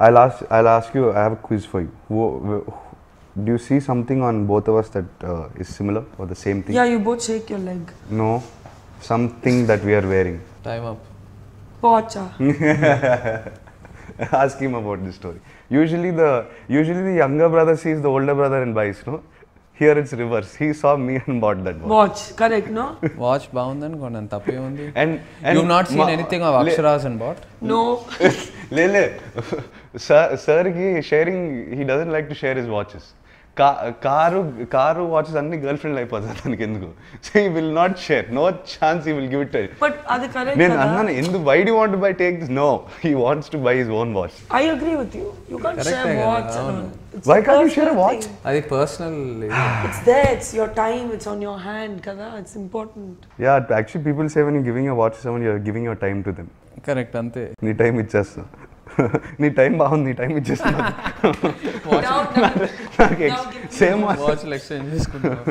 I'll ask you. I have a quiz for you. Do you see something on both of us that is similar or the same thing? Yeah, you both shake your leg. No, something that we are wearing. Time up. Pocha. Ask him about this story. Usually the younger brother sees the older brother and buys. No, here it's reverse. He saw me and bought that watch. Watch, correct, no? Watch bound and gone and tappy only. And you've not seen anything of Akshara's and bought? No. Lele, sir, sharing, he doesn't like to share his watches. Karu watches only girlfriend like Pazatankendu. So he will not share. No chance he will give it to him. But are the correct? Then Anna, why do you want to buy take this? No, he wants to buy his own watch. I agree with you. You can't correct share a watch. Why can't you share a watch? I think personal. It's there. It's your time. It's on your hand. Kada, it's important. Yeah, actually, people say when you're giving a watch to someone, you're giving your time to them. Correct, ante. Ni time it just. Ni time bound, ni time it just. Watch. Now, same watch. Watch exchange.